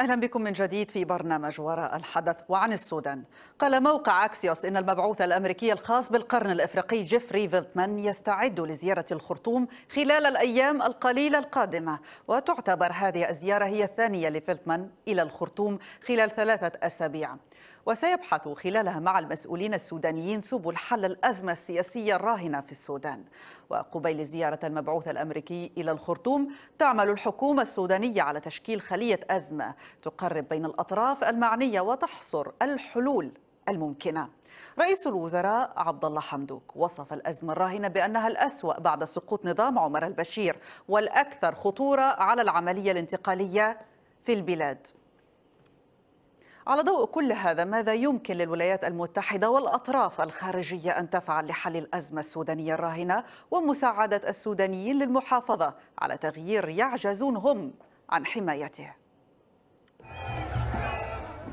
أهلا بكم من جديد في برنامج وراء الحدث. وعن السودان، قال موقع أكسيوس إن المبعوث الأمريكي الخاص بالقرن الأفريقي جيفري فيلتمان يستعد لزيارة الخرطوم خلال الأيام القليلة القادمة، وتعتبر هذه الزيارة هي الثانية لفيلتمان إلى الخرطوم خلال 3 أسابيع، وسيبحث خلالها مع المسؤولين السودانيين سبل حل الأزمة السياسية الراهنة في السودان. وقبيل زيارة المبعوث الأمريكي إلى الخرطوم، تعمل الحكومة السودانية على تشكيل خلية أزمة تقرب بين الأطراف المعنية وتحصر الحلول الممكنة. رئيس الوزراء عبدالله حمدوك وصف الأزمة الراهنة بأنها الأسوأ بعد سقوط نظام عمر البشير والأكثر خطورة على العملية الانتقالية في البلاد. على ضوء كل هذا، ماذا يمكن للولايات المتحدة والأطراف الخارجية أن تفعل لحل الأزمة السودانية الراهنة ومساعدة السودانيين للمحافظة على تغيير يعجزون هم عن حمايته؟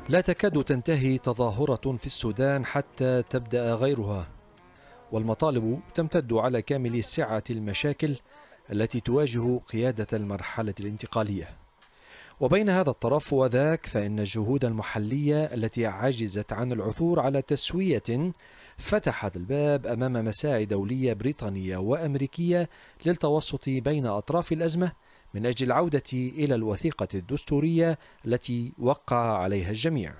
لا تكاد تنتهي تظاهرة في السودان حتى تبدأ غيرها، والمطالب تمتد على كامل سعة المشاكل التي تواجه قيادة المرحلة الانتقالية. وبين هذا الطرف وذاك، فإن الجهود المحلية التي عجزت عن العثور على تسوية فتحت الباب أمام مساعي دولية بريطانية وأمريكية للتوسط بين أطراف الأزمة من أجل العودة إلى الوثيقة الدستورية التي وقع عليها الجميع.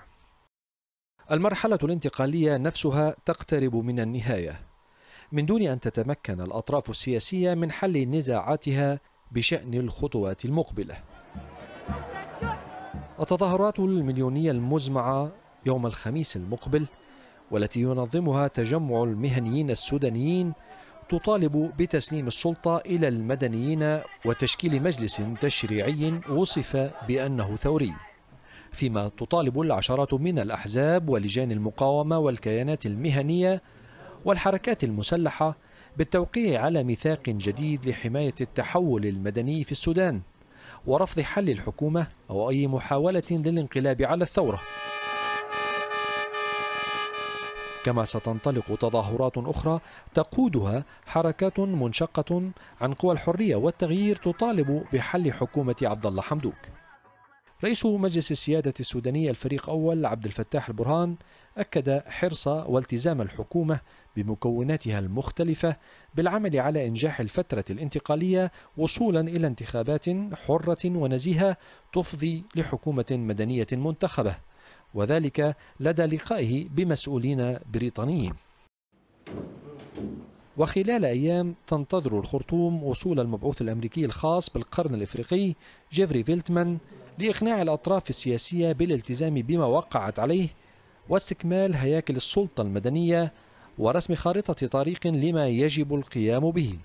المرحلة الانتقالية نفسها تقترب من النهاية، من دون أن تتمكن الأطراف السياسية من حل نزاعاتها بشأن الخطوات المقبلة. التظاهرات المليونية المزمعة يوم الخميس المقبل، والتي ينظمها تجمع المهنيين السودانيين، تطالب بتسليم السلطة إلى المدنيين وتشكيل مجلس تشريعي وصف بأنه ثوري، فيما تطالب العشرات من الأحزاب ولجان المقاومة والكيانات المهنية والحركات المسلحة بالتوقيع على ميثاق جديد لحماية التحول المدني في السودان ورفض حل الحكومة أو أي محاولة للانقلاب على الثورة. كما ستنطلق تظاهرات أخرى تقودها حركات منشقة عن قوى الحرية والتغيير تطالب بحل حكومة عبد الله حمدوك. رئيس مجلس السيادة السوداني الفريق أول عبد الفتاح البرهان أكد حرص والتزام الحكومة بمكوناتها المختلفة بالعمل على إنجاح الفترة الانتقالية وصولا إلى انتخابات حرة ونزيهة تفضي لحكومة مدنية منتخبة، وذلك لدى لقائه بمسؤولين بريطانيين. وخلال أيام تنتظر الخرطوم وصول المبعوث الأمريكي الخاص بالقرن الإفريقي جيفري فيلتمان لإقناع الأطراف السياسية بالالتزام بما وقعت عليه واستكمال هياكل السلطة المدنية ورسم خارطة طريق لما يجب القيام به.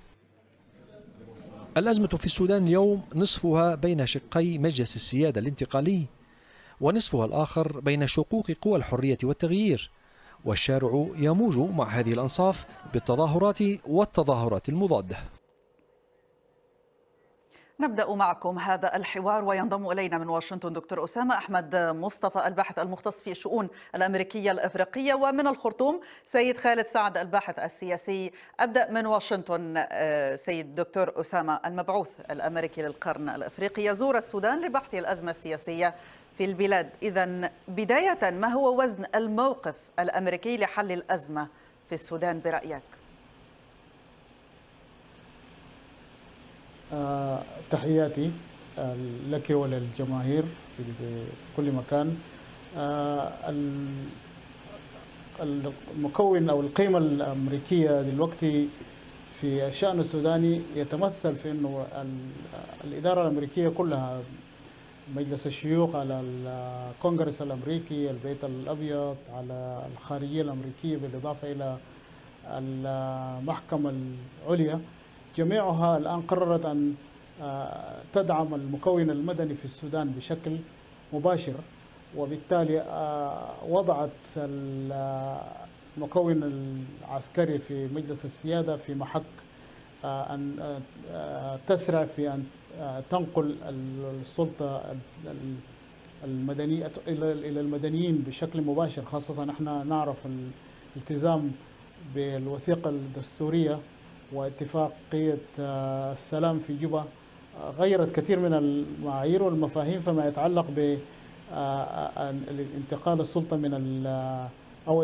الأزمة في السودان اليوم نصفها بين شقي مجلس السيادة الانتقالي، ونصفها الآخر بين شقوق قوى الحرية والتغيير، والشارع يموج مع هذه الأنصاف بالتظاهرات والتظاهرات المضادة. نبدأ معكم هذا الحوار، وينضم إلينا من واشنطن دكتور أسامة أحمد مصطفى الباحث المختص في الشؤون الأمريكية الأفريقية، ومن الخرطوم سيد خالد سعد الباحث السياسي. أبدأ من واشنطن سيد دكتور أسامة. المبعوث الأمريكي للقرن الأفريقي يزور السودان لبحث الأزمة السياسية في البلاد. إذن بداية، ما هو وزن الموقف الأمريكي لحل الأزمة في السودان برأيك؟ تحياتي لك وللجماهير في كل مكان. المكون أو القيمة الأمريكية دلوقتي في الشأن السوداني يتمثل في أنه الإدارة الأمريكية كلها، مجلس الشيوخ، على الكونغرس الأمريكي، البيت الأبيض، على الخارجية الأمريكية، بالإضافة إلى المحكمة العليا، جميعها الآن قررت أن تدعم المكون المدني في السودان بشكل مباشر، وبالتالي وضعت المكون العسكري في مجلس السيادة في محك أن تسرع في أن تنقل السلطة المدنية إلى المدنيين بشكل مباشر، خاصة نحن نعرف الالتزام بالوثيقة الدستورية واتفاقية السلام في جوبا غيرت كثير من المعايير والمفاهيم فيما يتعلق انتقال السلطه من او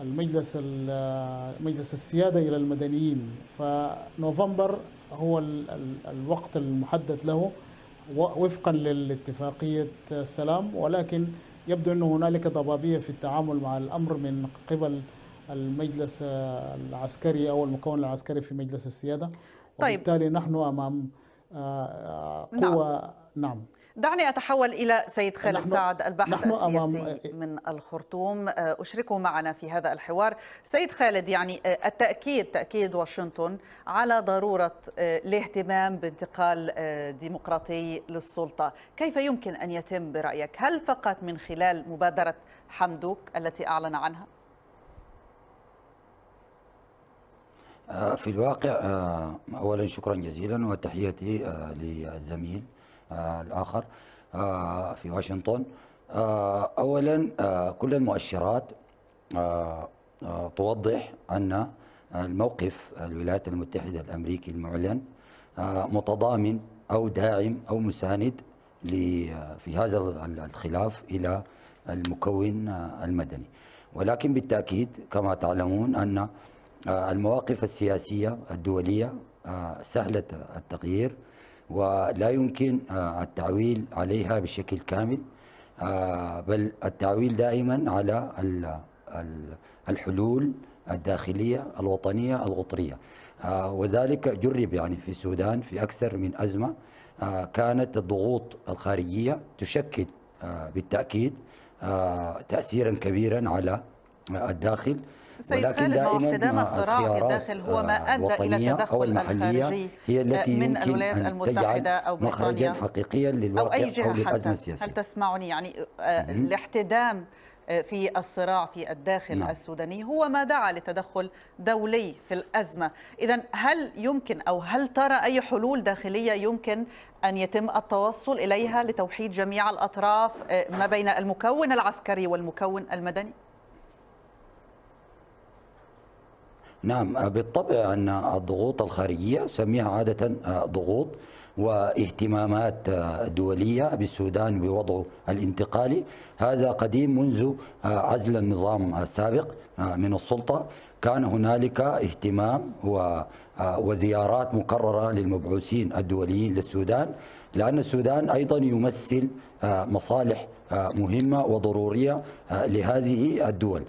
المجلس السياده الى المدنيين. فنوفمبر هو الوقت المحدد له وفقا للاتفاقيه السلام، ولكن يبدو أن هنالك ضبابية في التعامل مع الأمر من قبل المجلس العسكري أو المكون العسكري في مجلس السيادة. طيب. وبالتالي نحن أمام قوة. نعم. نعم. دعني أتحول إلى سيد خالد سعد الباحث السياسي من الخرطوم، أشركه معنا في هذا الحوار. سيد خالد، يعني تأكيد واشنطن على ضرورة الاهتمام بانتقال ديمقراطي للسلطة، كيف يمكن أن يتم برأيك؟ هل فقط من خلال مبادرة حمدوك التي أعلن عنها؟ في الواقع أولا شكرا جزيلا وتحياتي للزميل الآخر في واشنطن. أولا كل المؤشرات توضح أن الموقف الولايات المتحدة الأمريكي المعلن متضامن أو داعم أو مساند في هذا الخلاف إلى المكون المدني. ولكن بالتأكيد كما تعلمون أن المواقف السياسية الدولية سهلة التغيير ولا يمكن التعويل عليها بشكل كامل، بل التعويل دائما على الحلول الداخلية الوطنية الغطرية، وذلك جرب يعني في السودان في أكثر من أزمة. كانت الضغوط الخارجية تشكل بالتأكيد تأثيرا كبيرا على الداخل. سيد خالد، واحتدام الصراع في الداخل هو ما أدى إلى التدخل الخارجي هي التي من الولايات المتحدة أو بريطانيا حقيقيا للواقع أو أي جهة حتى السياسية. هل تسمعني؟ يعني الاحتدام في الصراع في الداخل السوداني هو ما دعا لتدخل دولي في الأزمة. إذن هل يمكن أو هل ترى أي حلول داخلية يمكن أن يتم التوصل إليها لتوحيد جميع الأطراف ما بين المكون العسكري والمكون المدني؟ نعم بالطبع أن الضغوط الخارجية سميها عادة ضغوط واهتمامات دولية بالسودان بوضعه الانتقالي، هذا قديم منذ عزل النظام السابق من السلطة. كان هنالك اهتمام وزيارات مكررة للمبعوثين الدوليين للسودان، لأن السودان أيضا يمثل مصالح مهمة وضرورية لهذه الدول.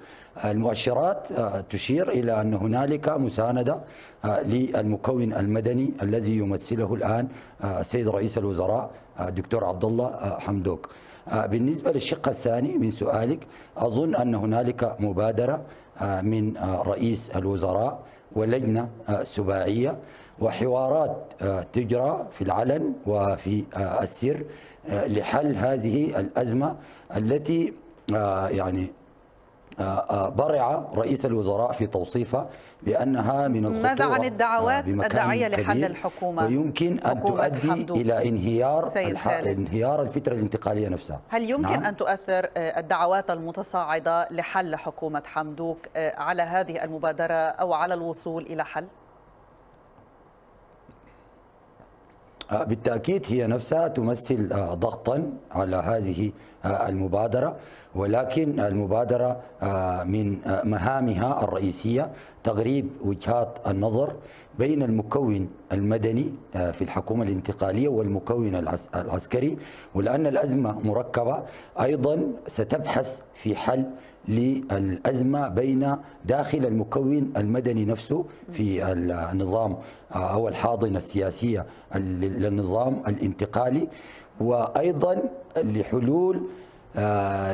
المؤشرات تشير إلى أن هنالك مساندة للمكون المدني الذي يمثله الآن السيد رئيس الوزراء الدكتور عبدالله حمدوك. بالنسبة للشق الثاني من سؤالك، أظن أن هنالك مبادرة من رئيس الوزراء ولجنة سباعية وحوارات تجرى في العلن وفي السر لحل هذه الأزمة التي يعني برع رئيس الوزراء في توصيفها بأنها من الخطورة. ماذا عن الدعوات الداعية لحل الحكومة ويمكن أن تؤدي إلى انهيار الفترة الانتقالية نفسها؟ هل يمكن أن تؤثر الدعوات المتصاعدة لحل حكومة حمدوك على هذه المبادرة أو على الوصول إلى حل؟ بالتأكيد هي نفسها تمثل ضغطا على هذه المبادرة، ولكن المبادرة من مهامها الرئيسية تغريب وجهات النظر بين المكون المدني في الحكومة الانتقالية والمكون العسكري، ولأن الأزمة مركبة أيضا ستبحث في حل للأزمة بين داخل المكون المدني نفسه في النظام أو الحاضنة السياسية للنظام الانتقالي، وأيضا لحلول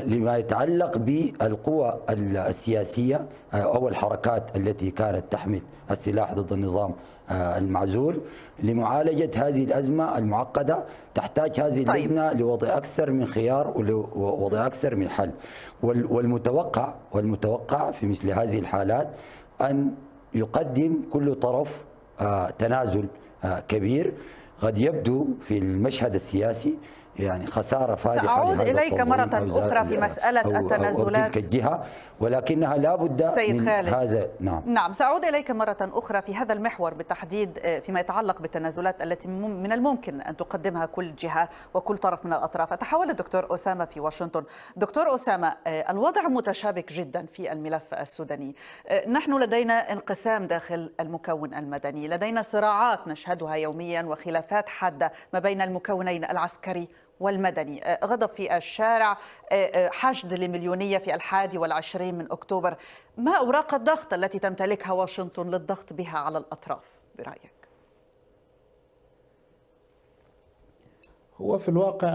لما يتعلق بالقوى السياسية أو الحركات التي كانت تحمل السلاح ضد النظام المعزول لمعالجة هذه الأزمة المعقدة. تحتاج هذه اللجنة لوضع أكثر من خيار ووضع أكثر من حل، والمتوقع في مثل هذه الحالات أن يقدم كل طرف تنازل كبير. قد يبدو في المشهد السياسي يعني خسارة فادحة. سأعود إليك مرة أخرى في مسألة التنازلات تلك الجهة، ولكنها لا بد من خالد. هذا نعم سأعود إليك مرة أخرى في هذا المحور بالتحديد فيما يتعلق بالتنازلات التي من الممكن أن تقدمها كل جهة وكل طرف من الأطراف. أتحول الدكتور أسامة في واشنطن. دكتور أسامة، الوضع متشابك جدا في الملف السوداني، نحن لدينا انقسام داخل المكون المدني، لدينا صراعات نشهدها يوميا وخلافات حادة ما بين المكونين العسكري والمدني، غضب في الشارع، حشد لمليونية في 21 أكتوبر. ما أوراق الضغط التي تمتلكها واشنطن للضغط بها على الأطراف برأيك؟ هو في الواقع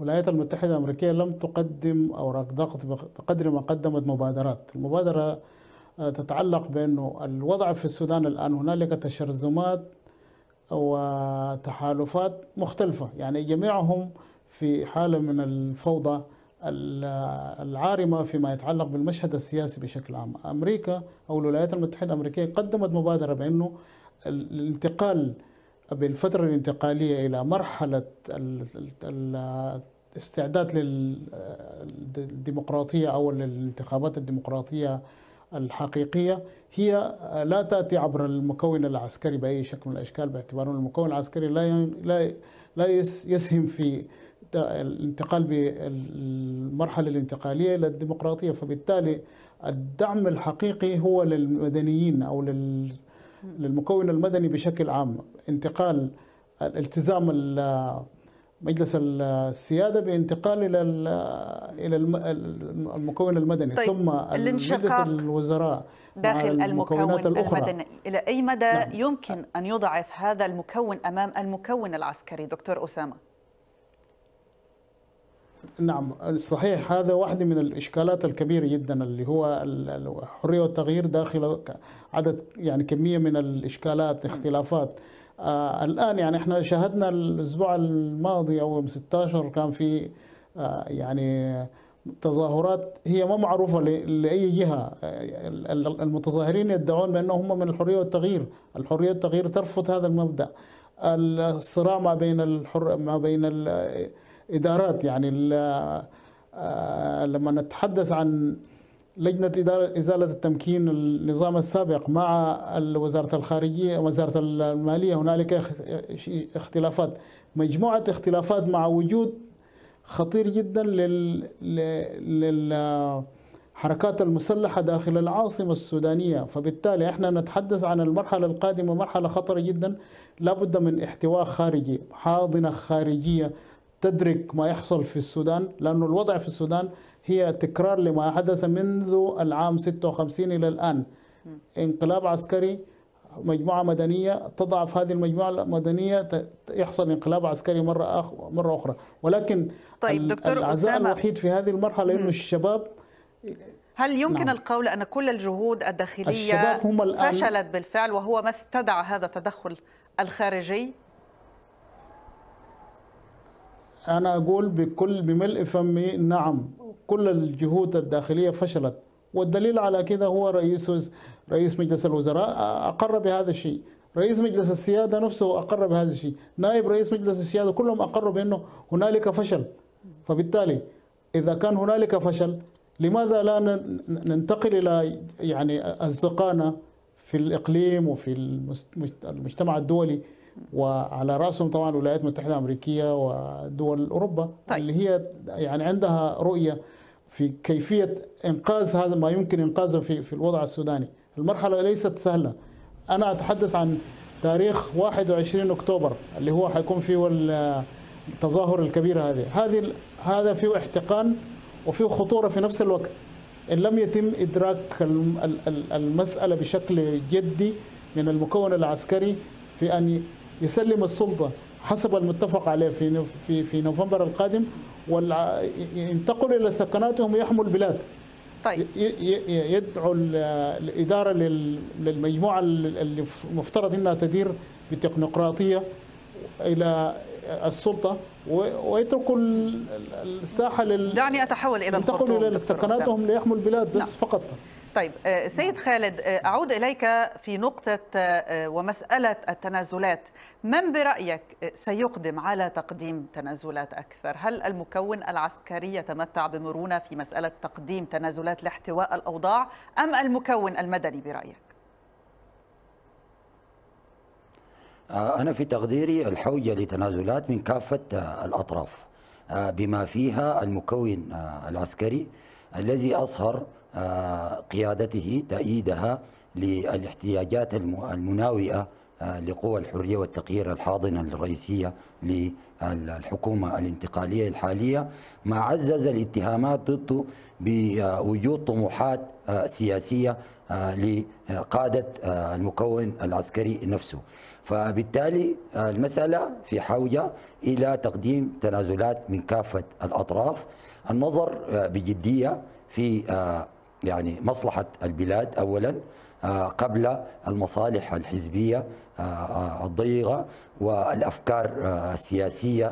الولايات المتحدة الأمريكية لم تقدم أوراق ضغط بقدر ما قدمت مبادرات. المبادرة تتعلق بأنه الوضع في السودان الآن هنالك تشرذمات وتحالفات مختلفة، يعني جميعهم في حالة من الفوضى العارمة فيما يتعلق بالمشهد السياسي بشكل عام. أمريكا أو الولايات المتحدة الأمريكية قدمت مبادرة بأنه الانتقال بالفترة الانتقالية إلى مرحلة الاستعداد للديمقراطية أو للانتخابات الديمقراطية الحقيقية هي لا تأتي عبر المكون العسكري بأي شكل من الأشكال، باعتبار أن المكون العسكري لا يسهم في الانتقال بالمرحلة الانتقالية إلى الديمقراطية. فبالتالي الدعم الحقيقي هو للمدنيين أو للمكون المدني بشكل عام، انتقال الالتزام مجلس السيادة بانتقال إلى المكون المدني. طيب، ثم مجلس الوزراء داخل المكون المدني، إلى أي مدى يمكن أن يضعف هذا المكون أمام المكون العسكري دكتور أسامة؟ نعم صحيح، هذا واحدة من الإشكالات الكبيرة جدا اللي هو الحرية والتغيير داخل عدد يعني كمية من الإشكالات اختلافات. الآن يعني احنا شاهدنا الأسبوع الماضي أو يوم 16 كان في يعني تظاهرات هي ما معروفة لأي جهة. المتظاهرين يدعون بأنهم من الحرية والتغيير، الحرية والتغيير ترفض هذا المبدأ. الصراع ما بين الإدارات، يعني لما نتحدث عن لجنة إزالة التمكين النظام السابق مع وزارة الخارجية وزارة المالية هنالك اختلافات، مجموعة اختلافات مع وجود خطير جدا للحركات المسلحة داخل العاصمة السودانية. فبالتالي احنا نتحدث عن المرحلة القادمة مرحلة خطرة جدا، لابد من احتواء خارجي، حاضنة خارجية تدرك ما يحصل في السودان، لأنه الوضع في السودان هي تكرار لما حدث منذ العام 56 إلى الآن. انقلاب عسكري، مجموعة مدنية، تضعف هذه المجموعة المدنية، يحصل انقلاب عسكري مرة أخرى. ولكن طيب دكتور العزاء الوحيد في هذه المرحلة إنه الشباب. هل يمكن القول أن كل الجهود الداخلية فشلت بالفعل وهو ما استدعى هذا التدخل الخارجي؟ أنا أقول بملء فمي نعم، كل الجهود الداخلية فشلت، والدليل على كده هو رئيس مجلس الوزراء أقر بهذا الشيء، رئيس مجلس السيادة نفسه أقر بهذا الشيء، نائب رئيس مجلس السيادة كلهم أقروا بأنه هنالك فشل. فبالتالي إذا كان هنالك فشل لماذا لا ننتقل إلى يعني أصدقائنا في الإقليم وفي المجتمع الدولي وعلى رأسهم طبعا الولايات المتحدة الأمريكية ودول أوروبا. طيب، اللي هي يعني عندها رؤية في كيفية إنقاذ هذا ما يمكن إنقاذه في الوضع السوداني. المرحلة ليست سهلة، أنا أتحدث عن تاريخ 21 أكتوبر اللي هو حيكون فيه التظاهر الكبيرة هذه، هذا فيه احتقان وفيه خطورة في نفس الوقت. إن لم يتم إدراك المسألة بشكل جدي من المكون العسكري في أن يسلم السلطة حسب المتفق عليه في نوفمبر القادم وينتقل إلى ثكناتهم ويحموا البلاد. طيب، يدعو الإدارة للمجموعة اللي مفترض أنها تدير بتكنوقراطية إلى السلطة ويترك الساحة دعني أتحول إلى الخرطوم. ينتقلوا إلى ثكناتهم ليحموا البلاد بس فقط. طيب سيد خالد، أعود إليك في نقطة ومسألة التنازلات. من برأيك سيقدم على تقديم تنازلات أكثر؟ هل المكون العسكري يتمتع بمرونة في مسألة تقديم تنازلات لاحتواء الأوضاع أم المكون المدني برأيك؟ أنا في تقديري الحوجة لتنازلات من كافة الأطراف بما فيها المكون العسكري الذي أظهر قيادته تأييدها للاحتياجات المناوئة لقوى الحرية والتغيير الحاضنة الرئيسية للحكومة الانتقالية الحالية، ما عزز الاتهامات ضده بوجود طموحات سياسية لقادة المكون العسكري نفسه. فبالتالي المسألة في حوجة إلى تقديم تنازلات من كافة الأطراف، النظر بجدية في يعني مصلحة البلاد أولا قبل المصالح الحزبية الضيقة والأفكار السياسية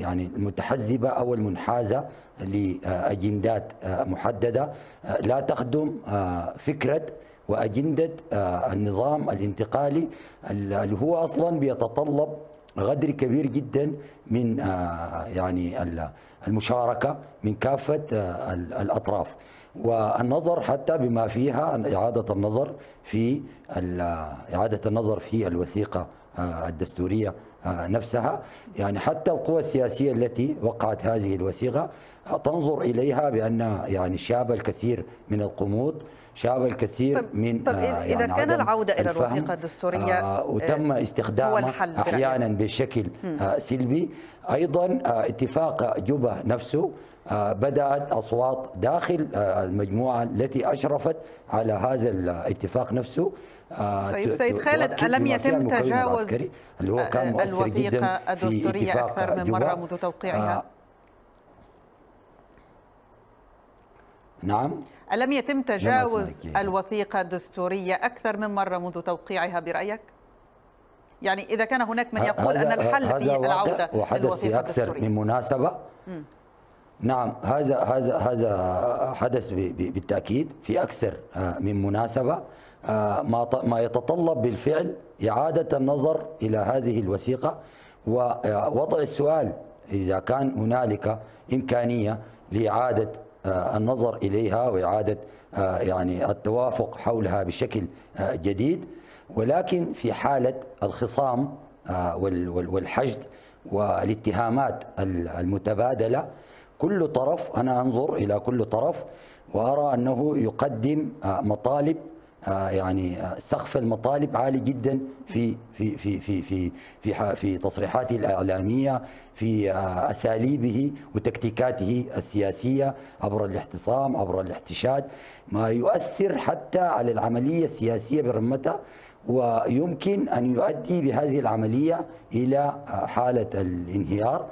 يعني المتحزبة أو المنحازة لأجندات محددة لا تخدم فكرة وأجندة النظام الانتقالي اللي هو أصلا بيتطلب قدر كبير جدا من يعني المشاركة من كافة الأطراف، والنظر حتى بما فيها إعادة النظر في الوثيقة الدستورية نفسها. يعني حتى القوى السياسية التي وقعت هذه الوثيقة تنظر إليها بأن يعني شاب الكثير من القمود، شاب الكثير من طب يعني إذا كان العودة إلى الوثيقة الدستورية وتم استخدامها أحيانا بشكل سلبي، أيضا اتفاق جوبا نفسه بدأت أصوات داخل المجموعة التي أشرفت على هذا الاتفاق نفسه. طيب سيد خالد، ألم يتم تجاوز اللي هو كان مؤثر جدا في اتفاق أكثر من مرة منذ توقيعها؟ نعم، ألم يتم تجاوز الوثيقة الدستورية أكثر من مرة منذ توقيعها برأيك؟ يعني إذا كان هناك من يقول أن الحل في العودة وحدث في أكثر من مناسبة. نعم، هذا حدث بالتأكيد في أكثر من مناسبة، ما يتطلب بالفعل إعادة النظر إلى هذه الوثيقة ووضع السؤال إذا كان هنالك إمكانية لإعادة النظر إليها وإعادة يعني التوافق حولها بشكل جديد، ولكن في حالة الخصام والحشد والاتهامات المتبادلة كل طرف، أنا أنظر إلى كل طرف وأرى أنه يقدم مطالب يعني سقف المطالب عالي جدا في في في في في في في تصريحاته الإعلامية، في أساليبه وتكتيكاته السياسية عبر الاحتصام عبر الاحتشاد، ما يؤثر حتى على العملية السياسية برمتها، ويمكن أن يؤدي بهذه العملية إلى حالة الانهيار.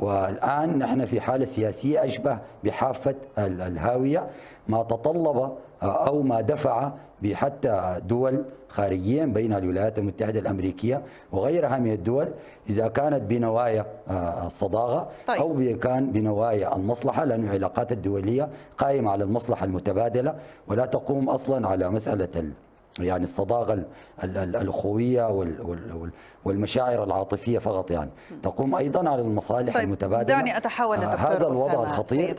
والآن نحن في حالة سياسية أشبه بحافة الهاوية، ما تطلب أو ما دفع بحتى دول خارجية بين الولايات المتحدة الأمريكية وغيرها من الدول، إذا كانت بنوايا الصداقة أو كان بنوايا المصلحة، لأن العلاقات الدولية قائمة على المصلحة المتبادلة ولا تقوم أصلا على مسألة يعني الصداقة الأخوية والمشاعر العاطفية فقط، يعني تقوم أيضا على المصالح المتبادلة. دعني أتحول للدكتور أسامة. هذا الوضع الخطير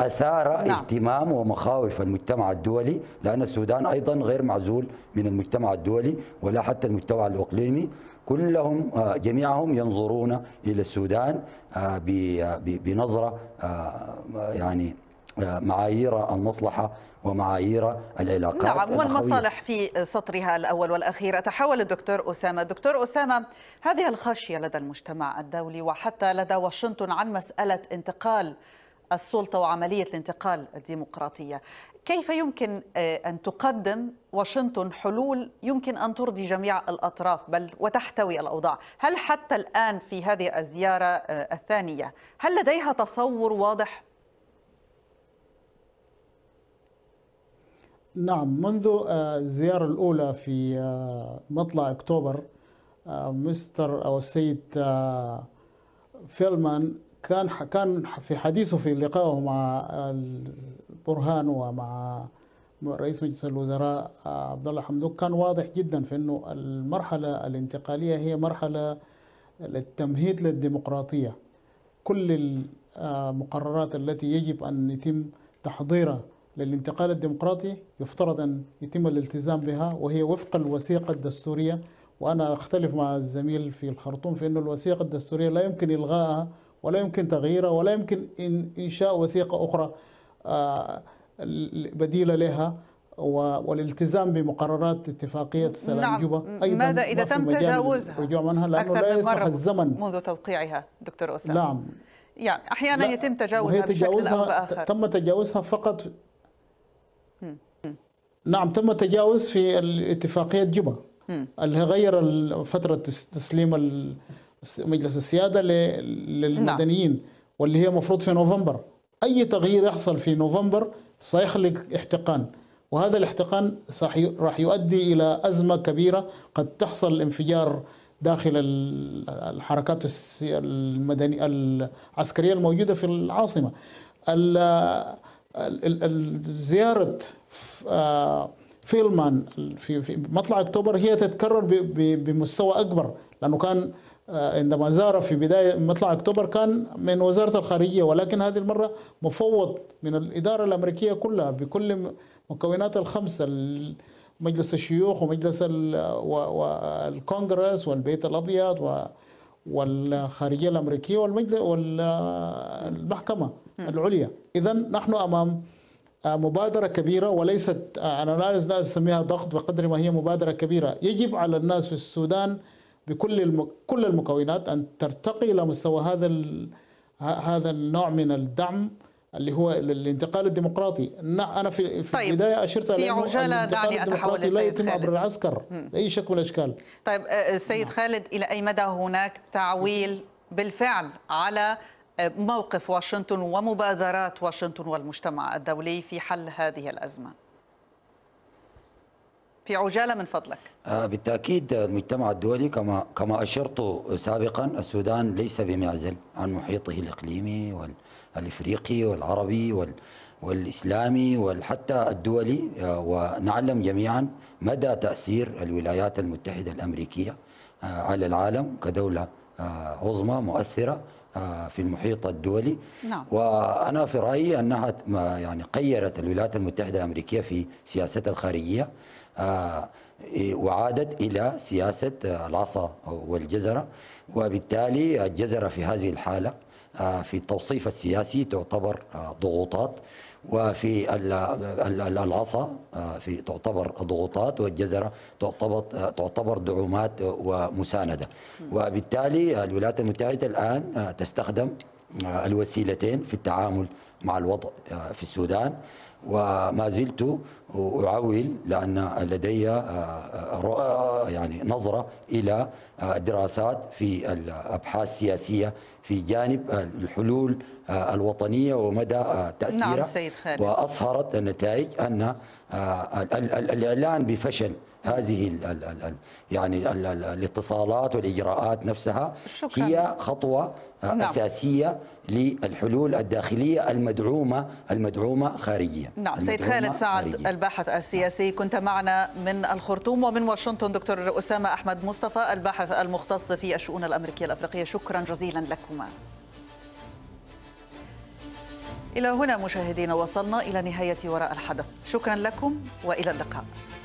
أثار اهتمام ومخاوف المجتمع الدولي، لأن السودان أيضا غير معزول من المجتمع الدولي ولا حتى المجتمع الإقليمي، كلهم جميعهم ينظرون إلى السودان بنظرة يعني معايير المصلحة ومعايير العلاقات. نعم، والمصالح في سطرها الأول والأخير. أتحول الدكتور أسامة. دكتور أسامة، هذه الخشية لدى المجتمع الدولي وحتى لدى واشنطن عن مسألة انتقال السلطة وعملية الانتقال الديمقراطية، كيف يمكن أن تقدم واشنطن حلول يمكن أن ترضي جميع الأطراف بل وتحتوي الأوضاع؟ هل حتى الآن في هذه الزيارة الثانية هل لديها تصور واضح؟ نعم، منذ الزيارة الأولى في مطلع أكتوبر مستر أو السيد فيلتمان كان في حديثه في لقائه مع البرهان ومع رئيس مجلس الوزراء عبدالله حمدوك كان واضح جدا في أنه المرحلة الانتقالية هي مرحلة للتمهيد للديمقراطية. كل المقررات التي يجب أن يتم تحضيرها للانتقال الديمقراطي يفترض أن يتم الالتزام بها، وهي وفق الوثيقة الدستورية. وأنا أختلف مع الزميل في الخرطوم في أن الوثيقة الدستورية لا يمكن إلغائها ولا يمكن تغييرها ولا يمكن إنشاء وثيقة أخرى بديلة لها، والالتزام بمقررات اتفاقية سلام جوبا أيضا. ماذا إذا تم تجاوزها أكثر لا من مرة الزمن منذ توقيعها دكتور أسامة؟ نعم، يعني أحيانا يتم تجاوزها بشكل أو بآخر. تم تجاوزها فقط نعم، تم تجاوز في اتفاقية جوبا اللي غير فترة تسليم مجلس السيادة للمدنيين، نعم، واللي هي مفروض في نوفمبر. أي تغيير يحصل في نوفمبر سيخلق احتقان، وهذا الاحتقان راح يؤدي إلى أزمة كبيرة قد تحصل انفجار داخل الحركات المدنية العسكرية الموجودة في العاصمة. زيارة فيلتمان في مطلع أكتوبر هي تتكرر بمستوى أكبر، لأنه كان عندما زار في بداية مطلع أكتوبر كان من وزارة الخارجية، ولكن هذه المرة مفوض من الإدارة الأمريكية كلها بكل مكونات الخمسة، مجلس الشيوخ ومجلس والكونغرس والبيت الأبيض والخارجية الأمريكية والمحكمة العليا. إذن نحن أمام مبادرة كبيرة، وليست أنا لا أسميها ضغط بقدر ما هي مبادرة كبيرة. يجب على الناس في السودان بكل كل المكونات أن ترتقي إلى مستوى هذا النوع من الدعم اللي هو الانتقال الديمقراطي. أنا في طيب البداية أشرت على أنه الانتقال الديمقراطي لا يتم عبر العسكر بأي شكل من الأشكال. طيب السيد خالد، إلى أي مدى هناك تعويل بالفعل على موقف واشنطن ومبادرات واشنطن والمجتمع الدولي في حل هذه الأزمة؟ في عجالة من فضلك. بالتأكيد المجتمع الدولي كما أشرت سابقا، السودان ليس بمعزل عن محيطه الإقليمي والإفريقي والعربي والإسلامي وحتى الدولي، ونعلم جميعا مدى تأثير الولايات المتحدة الأمريكية على العالم كدولة عظمى مؤثرة في المحيط الدولي. نعم. وأنا في رأيي أنها يعني قيرت الولايات المتحدة الأمريكية في سياسة الخارجية، وعادت إلى سياسة العصا والجزرة، وبالتالي الجزرة في هذه الحالة في التوصيف السياسي تعتبر ضغوطات، وفي العصا تعتبر ضغوطات، والجزرة تعتبر دعومات ومساندة. وبالتالي الولايات المتحدة الآن تستخدم الوسيلتين في التعامل مع الوضع في السودان. وما زلت أعول لأن لدي يعني نظرة إلى دراسات في الأبحاث السياسية في جانب الحلول الوطنية ومدى تأثيرها. نعم سيد خالد. وأظهرت النتائج أن الإعلان بفشل هذه يعني الاتصالات والإجراءات نفسها هي خطوة أساسية للحلول الداخلية المدعومة خارجيا. نعم سيد خالد سعد الباحث السياسي كنت معنا من الخرطوم، ومن واشنطن دكتور أسامة أحمد مصطفى الباحث المختص في الشؤون الأمريكية الأفريقية، شكرا جزيلا لكما. إلى هنا مشاهدينا وصلنا إلى نهاية وراء الحدث، شكرا لكم وإلى اللقاء.